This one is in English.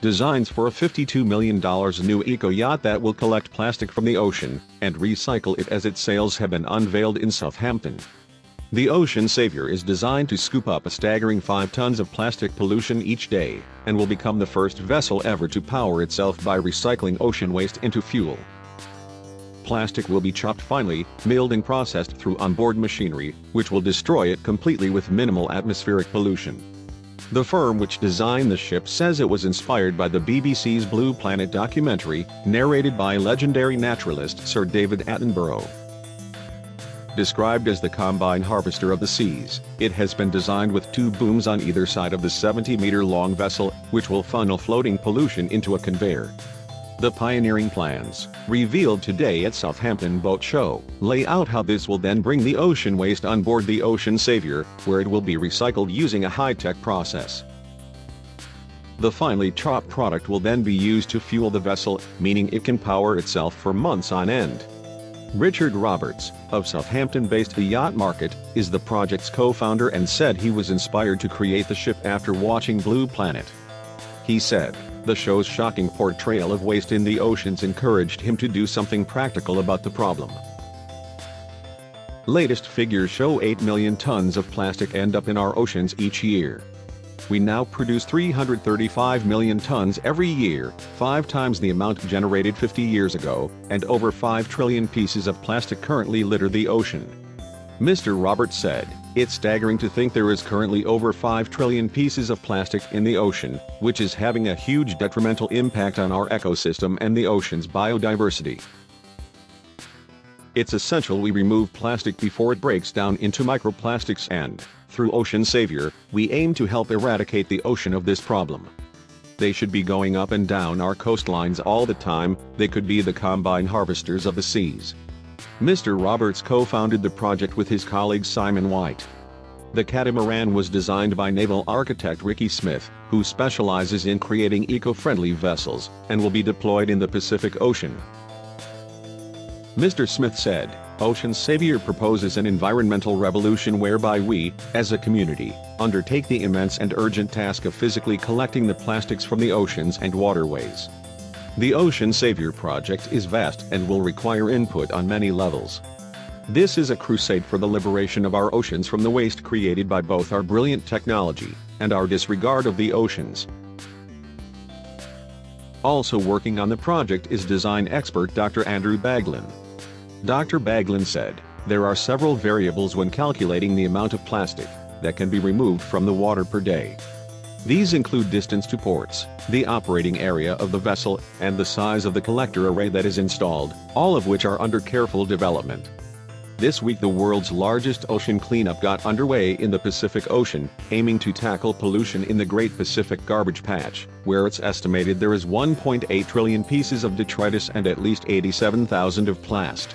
designs for a $52 million new eco-yacht that will collect plastic from the ocean and recycle it as its sails have been unveiled in Southampton. The Ocean Saviour is designed to scoop up a staggering 5 tons of plastic pollution each day, and will become the first vessel ever to power itself by recycling ocean waste into fuel. Plastic will be chopped finely, milled and processed through onboard machinery, which will destroy it completely with minimal atmospheric pollution. The firm which designed the ship says it was inspired by the BBC's Blue Planet documentary, narrated by legendary naturalist Sir David Attenborough. Described as the combine harvester of the seas, it has been designed with 2 booms on either side of the 70-meter-long vessel, which will funnel floating pollution into a conveyor. The pioneering plans, revealed today at Southampton Boat Show, lay out how this will then bring the ocean waste on board the Ocean Saviour, where it will be recycled using a high-tech process. The finely chopped product will then be used to fuel the vessel, meaning it can power itself for months on end. Richard Roberts, of Southampton-based The Yacht Market, is the project's co-founder and said he was inspired to create the ship after watching Blue Planet. He said, "The show's shocking portrayal of waste in the oceans encouraged him to do something practical about the problem." Latest figures show 8 million tons of plastic end up in our oceans each year. We now produce 335 million tons every year, 5 times the amount generated 50 years ago, and over 5 trillion pieces of plastic currently litter the ocean. Mr. Roberts said, "It's staggering to think there is currently over 5 trillion pieces of plastic in the ocean, which is having a huge detrimental impact on our ecosystem and the ocean's biodiversity. It's essential we remove plastic before it breaks down into microplastics and, through Ocean Saviour, we aim to help eradicate the ocean of this problem. They should be going up and down our coastlines all the time, they could be the combine harvesters of the seas." Mr. Roberts co-founded the project with his colleague Simon White. The catamaran was designed by naval architect Ricky Smith, who specializes in creating eco-friendly vessels, and will be deployed in the Pacific Ocean. Mr. Smith said, "Ocean Saviour proposes an environmental revolution whereby we, as a community, undertake the immense and urgent task of physically collecting the plastics from the oceans and waterways." The Ocean Saviour project is vast and will require input on many levels. This is a crusade for the liberation of our oceans from the waste created by both our brilliant technology and our disregard of the oceans. Also working on the project is design expert Dr. Andrew Baglin. Dr. Baglin said, "There are several variables when calculating the amount of plastic that can be removed from the water per day. These include distance to ports, the operating area of the vessel, and the size of the collector array that is installed, all of which are under careful development." This week the world's largest ocean cleanup got underway in the Pacific Ocean, aiming to tackle pollution in the Great Pacific Garbage Patch, where it's estimated there is 1.8 trillion pieces of detritus and at least 87,000 of plast.